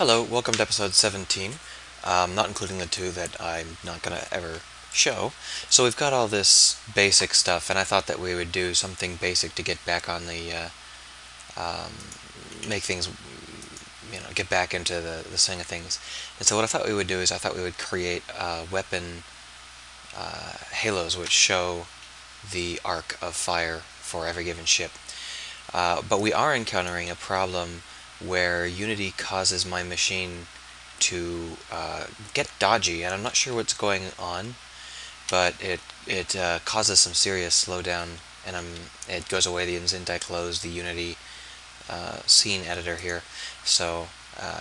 Hello, welcome to episode 17, not including the two that I'm not going to ever show. So we've got all this basic stuff, and I thought that we would do something basic to get back on the, make things, you know, get back into the swing of things. And so what I thought we would do is I thought we would create weapon halos which show the arc of fire for every given ship. But we are encountering a problem where Unity causes my machine to get dodgy, and I'm not sure what's going on, but it causes some serious slowdown, and it goes away the instant I close the Unity scene editor here. So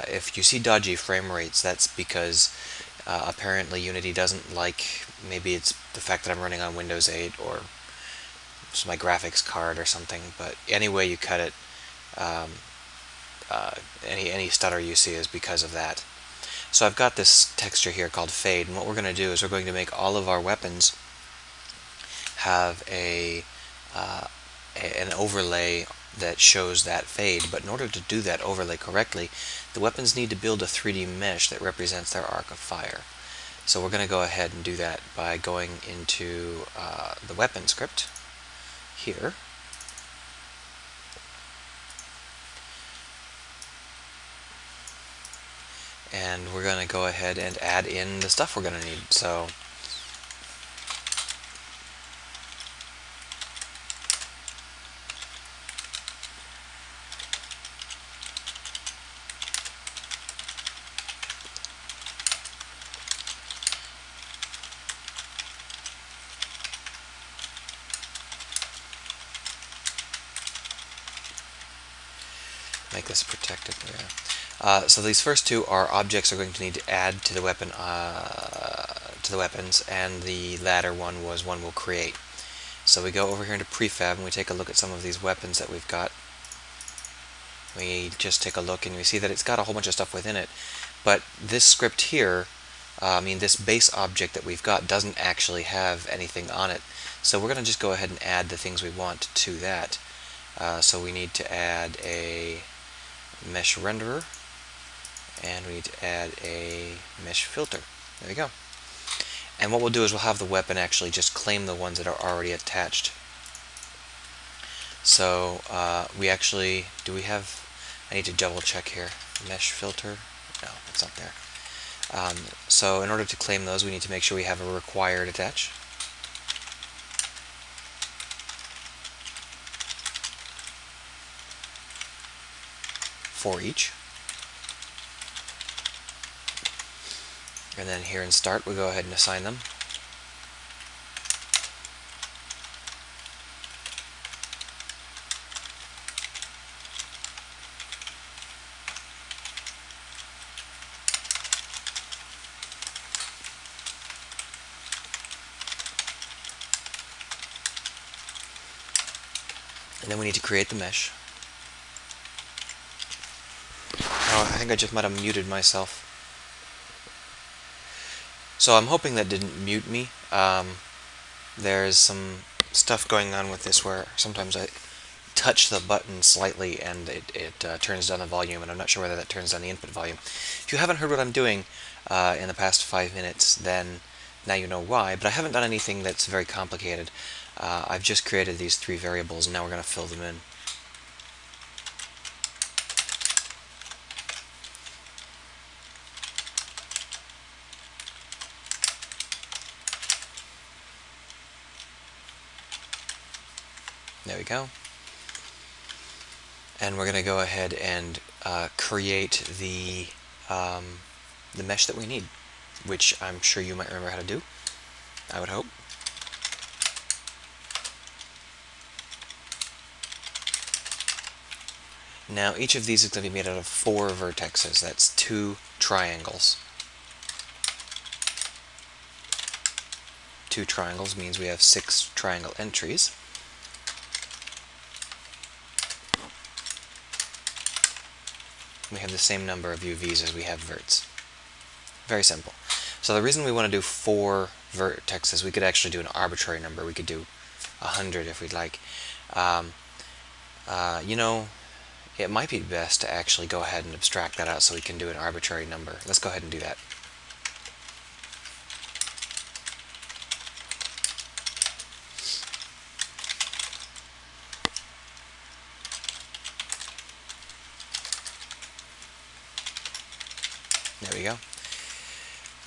if you see dodgy frame rates, that's because apparently Unity doesn't like, maybe it's the fact that I'm running on Windows 8 or just my graphics card or something, but any way you cut it, any stutter you see is because of that. So I've got this texture here called Fade, and what we're going to do is we're going to make all of our weapons have an overlay that shows that fade. But in order to do that overlay correctly, the weapons need to build a 3D mesh that represents their arc of fire. So we're going to go ahead and do that by going into the weapon script here. And we're going to go ahead and add in the stuff we're going to need. So make this protected there. So these first two are objects we're going to need to add to the weapon, and the latter one was one we'll create. So we go over here into prefab and we take a look at some of these weapons that we've got. We just take a look and we see that it's got a whole bunch of stuff within it, but this script here, I mean this base object that we've got doesn't actually have anything on it. So we're going to just go ahead and add the things we want to that. So we need to add a mesh renderer. And we need to add a mesh filter. There we go. And what we'll do is we'll have the weapon actually just claim the ones that are already attached. So we actually, do we have, I need to double check here, mesh filter, no, it's not there. So in order to claim those, we need to make sure we have a required attach. For each. And then here in Start, we'll go ahead and assign them. And then we need to create the mesh. Oh, I think I just might have muted myself. So I'm hoping that didn't mute me. There's some stuff going on with this where sometimes I touch the button slightly and it turns down the volume, and I'm not sure whether that turns down the input volume. If you haven't heard what I'm doing in the past 5 minutes, then now you know why, but I haven't done anything that's very complicated. I've just created these three variables, and now we're going to fill them in. There we go. And we're going to go ahead and create the mesh that we need, which I'm sure you might remember how to do, I would hope. Now each of these is going to be made out of 4 vertices. That's 2 triangles. 2 triangles means we have 6 triangle entries. We have the same number of UVs as we have verts. Very simple. So the reason we want to do 4 vertexes, we could actually do an arbitrary number. We could do 100 if we'd like. it might be best to actually go ahead and abstract that out so we can do an arbitrary number. Let's go ahead and do that. There we go.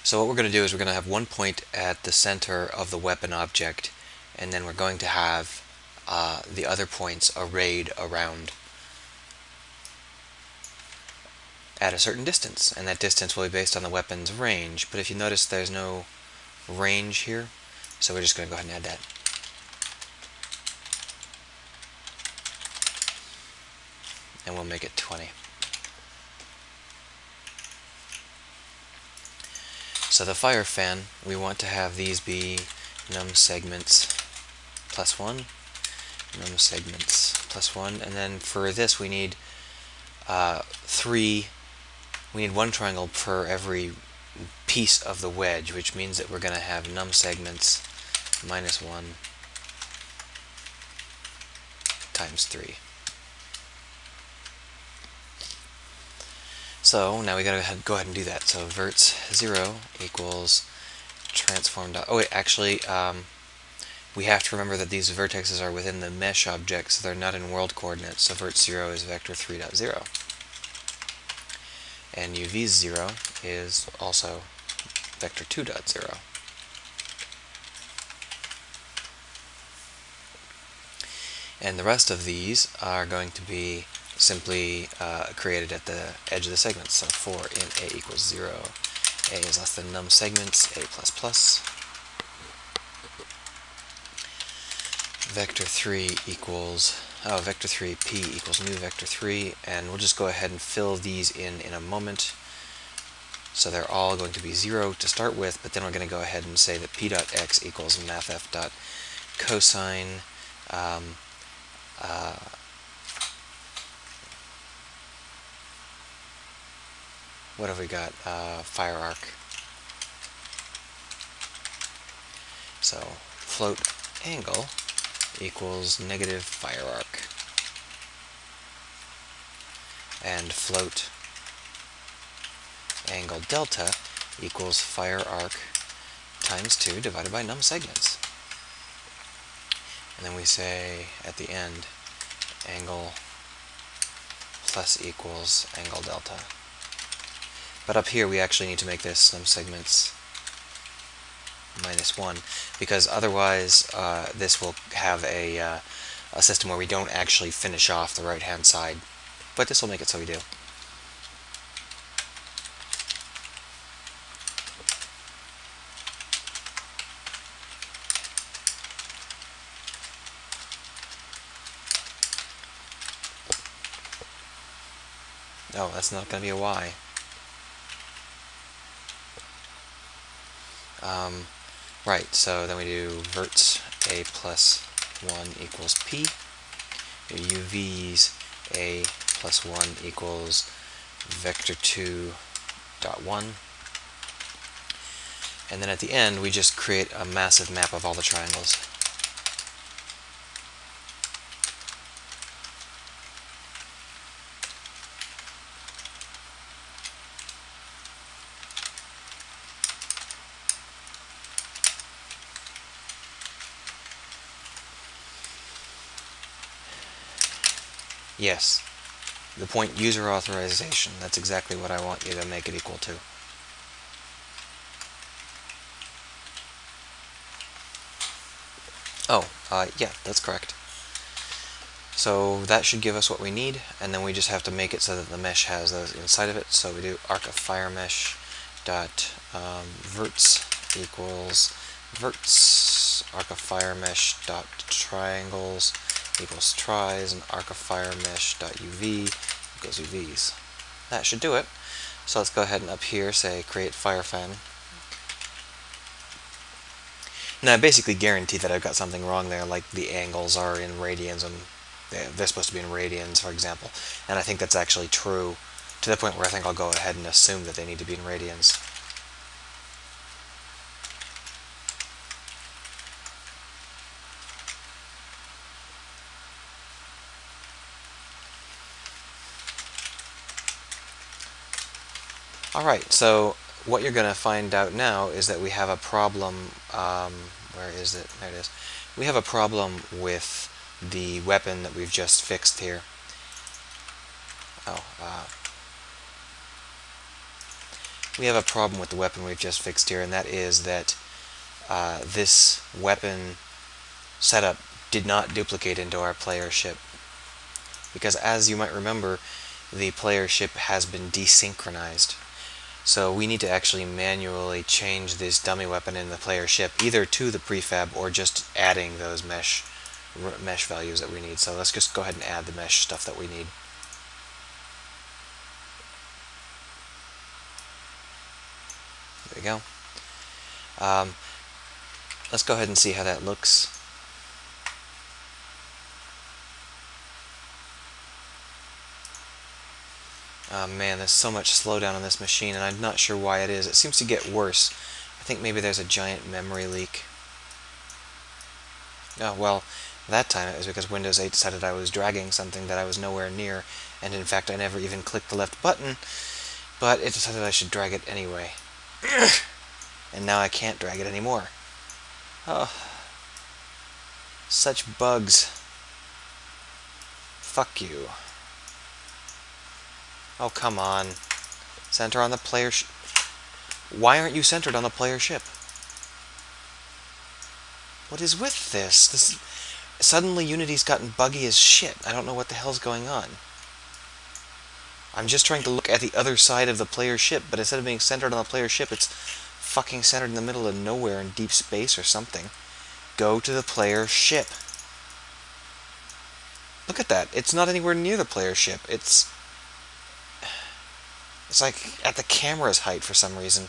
So what we're going to do is we're going to have one point at the center of the weapon object, and then we're going to have the other points arrayed around at a certain distance, and that distance will be based on the weapon's range. But if you notice, there's no range here, so we're just going to go ahead and add that. And we'll make it 20. So the fire fan, we want to have these be num segments plus 1, num segments plus 1, and then for this we need one triangle per every piece of the wedge, which means that we're going to have num segments minus 1 times 3. So now we gotta go ahead and do that. So verts 0 equals transform. Oh wait, actually, we have to remember that these vertexes are within the mesh object, so they're not in world coordinates. So vert 0 is vector 3.0, and UV 0 is also vector 2.0. And the rest of these are going to be simply created at the edge of the segments. So for int a equals 0, a is less than num segments, a plus plus. Vector 3 equals, oh, vector 3 p equals new vector 3, and we'll just go ahead and fill these in a moment. So they're all going to be 0 to start with, but then we're going to go ahead and say that p.x equals mathf dot cosine. What have we got? Fire arc. So float angle equals negative fire arc, and float angle delta equals fire arc times 2 divided by num segments. And then we say at the end angle plus equals angle delta. But up here we actually need to make this num segments minus 1, because otherwise this will have a system where we don't actually finish off the right hand side, but this will make it so we do. Oh, that's not going to be a Y. Right, so then we do verts a plus 1 equals p, UVs a plus 1 equals vector 2.1, and then at the end we just create a massive map of all the triangles. Yes, the point user authorization, that's exactly what I want you to make it equal to. Oh, yeah, that's correct. So that should give us what we need, and then we just have to make it so that the mesh has those inside of it. So we do arc of fire mesh dot verts equals verts, arc of fire mesh dot triangles equals tries, and arc of fire mesh dot UV equals UVs. That should do it. So let's go ahead and up here say create fire fan. Now I basically guarantee that I've got something wrong there, like the angles are in radians and they're supposed to be in radians, for example, and I think that's actually true, to the point where I think I'll go ahead and assume that they need to be in radians. Alright, so what you're going to find out now is that we have a problem, where is it? There it is. We have a problem with the weapon that we've just fixed here. We have a problem with the weapon we've just fixed here, and that is that this weapon setup did not duplicate into our player ship, because as you might remember, the player ship has been desynchronized. So we need to actually manually change this dummy weapon in the player ship either to the prefab or just adding those mesh values that we need. So let's just go ahead and add the mesh stuff that we need. There we go. Let's go ahead and see how that looks. Man, there's so much slowdown on this machine, and I'm not sure why it is. It seems to get worse. I think maybe there's a giant memory leak. Oh, well, that time it was because Windows 8 decided I was dragging something that I was nowhere near, and in fact I never even clicked the left button, but it decided I should drag it anyway. And now I can't drag it anymore. Oh, such bugs. Fuck you. Oh, come on. Center on the player ship. Why aren't you centered on the player ship? What is with this? Suddenly Unity's gotten buggy as shit. I don't know what the hell's going on. I'm just trying to look at the other side of the player ship, but instead of being centered on the player ship, it's fucking centered in the middle of nowhere in deep space or something. Go to the player ship. Look at that. It's not anywhere near the player ship. It's like at the camera's height for some reason.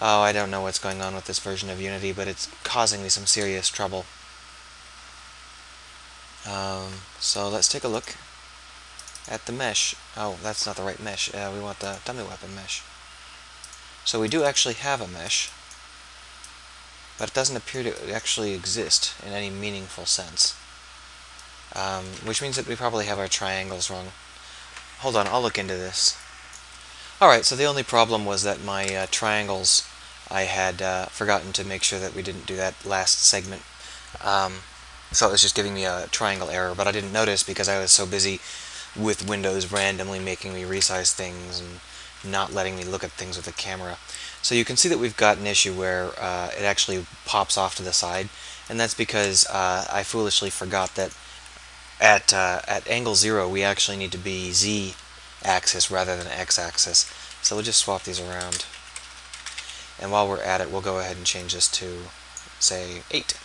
Oh, I don't know what's going on with this version of Unity, but it's causing me some serious trouble. So let's take a look at the mesh. Oh, that's not the right mesh. We want the dummy weapon mesh. So we do actually have a mesh, but it doesn't appear to actually exist in any meaningful sense. Which means that we probably have our triangles wrong. Hold on, I'll look into this. Alright, so the only problem was that my triangles, I had forgotten to make sure that we didn't do that last segment. So it was just giving me a triangle error, but I didn't notice because I was so busy with Windows randomly making me resize things and not letting me look at things with the camera. So you can see that we've got an issue where it actually pops off to the side, and that's because I foolishly forgot that at angle 0 we actually need to be Z axis rather than x-axis. So we'll just swap these around. And while we're at it, we'll go ahead and change this to, say, 8.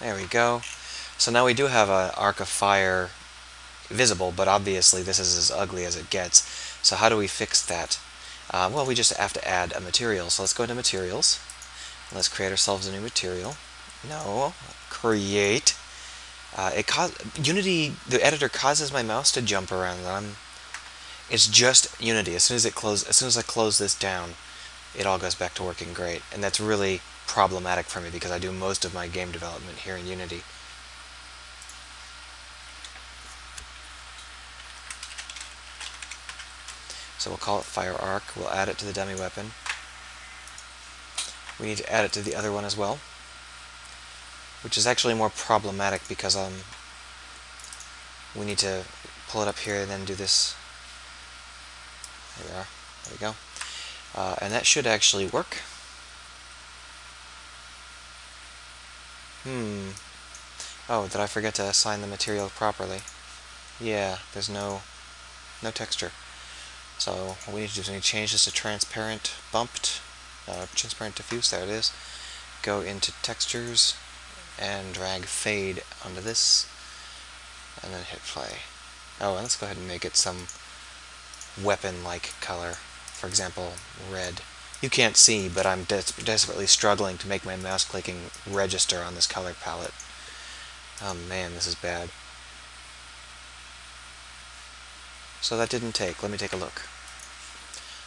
There we go. So now we do have an arc of fire visible, but obviously this is as ugly as it gets. So how do we fix that? Well, we just have to add a material. So let's go into Materials. Let's create ourselves a new material. No, create. Unity, the editor, causes my mouse to jump around. It's just Unity. As soon as I close this down, it all goes back to working great, and that's really problematic for me because I do most of my game development here in Unity. So we'll call it Fire Arc. We'll add it to the dummy weapon. We need to add it to the other one as well, which is actually more problematic because we need to pull it up here and then do this. There we are. There we go. And that should actually work. Oh, did I forget to assign the material properly? Yeah, there's no texture. So what we need to do is we need to change this to transparent bumped, transparent diffuse. There it is. Go into textures and drag fade onto this, and then hit play. Oh, and let's go ahead and make it some weapon-like color. For example, red. You can't see, but I'm desperately struggling to make my mouse clicking register on this color palette. Oh man, this is bad. So that didn't take. Let me take a look.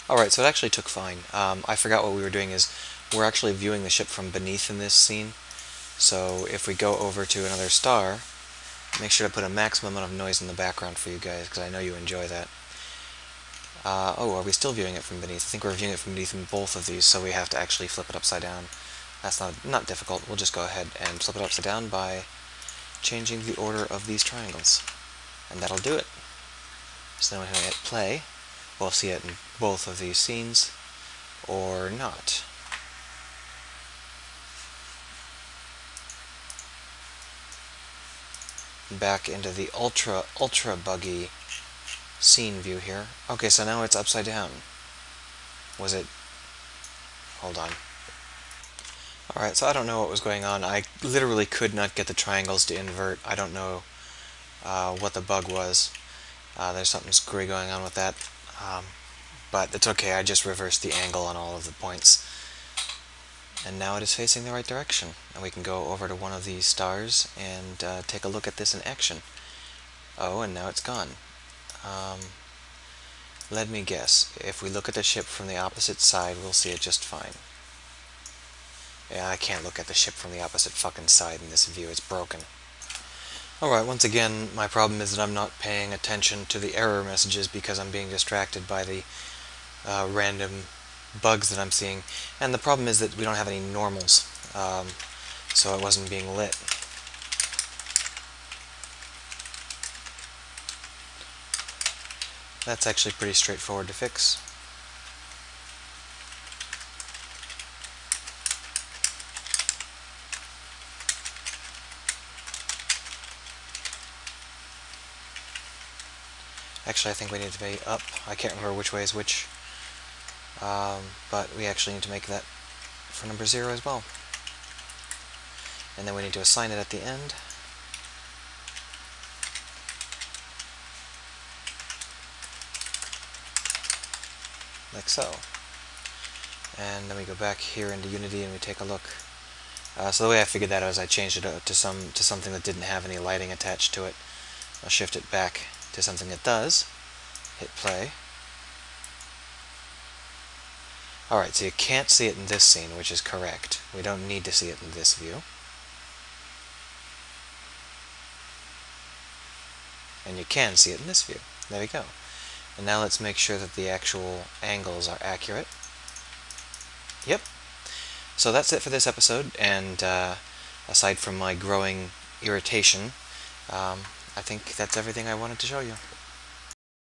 Alright, so it actually took fine. I forgot what we were doing is we're actually viewing the ship from beneath in this scene. So if we go over to another star, Make sure to put a maximum amount of noise in the background for you guys, because I know you enjoy that. Oh, are we still viewing it from beneath? I think we're viewing it from beneath in both of these, so we have to actually flip it upside down. That's not difficult. We'll just go ahead and flip it upside down by changing the order of these triangles. And that'll do it. So now when I hit play, we'll see it in both of these scenes, or not. Back into the ultra buggy scene view here. Okay, so now it's upside down. Was it? Hold on. Alright, so I don't know what was going on. I literally could not get the triangles to invert. I don't know what the bug was. There's something screwy going on with that. But it's okay, I just reversed the angle on all of the points. And now it is facing the right direction. And we can go over to one of these stars and take a look at this in action. Oh, and now it's gone. Let me guess. If we look at the ship from the opposite side, we'll see it just fine. Yeah, I can't look at the ship from the opposite fucking side in this view. It's broken. Alright, once again, my problem is that I'm not paying attention to the error messages because I'm being distracted by the random bugs that I'm seeing, and the problem is that we don't have any normals, so it wasn't being lit. That's actually pretty straightforward to fix. Actually, I think we need to be up. I can't remember which way is which. But we actually need to make that for number 0 as well. And then we need to assign it at the end. Like so. And then we go back here into Unity and we take a look. So the way I figured that out is I changed it to something that didn't have any lighting attached to it. I'll shift it back to something that does. Hit play. Alright, so you can't see it in this scene, which is correct. We don't need to see it in this view. And you can see it in this view. There we go. And now let's make sure that the actual angles are accurate. Yep. So that's it for this episode, and aside from my growing irritation, I think that's everything I wanted to show you.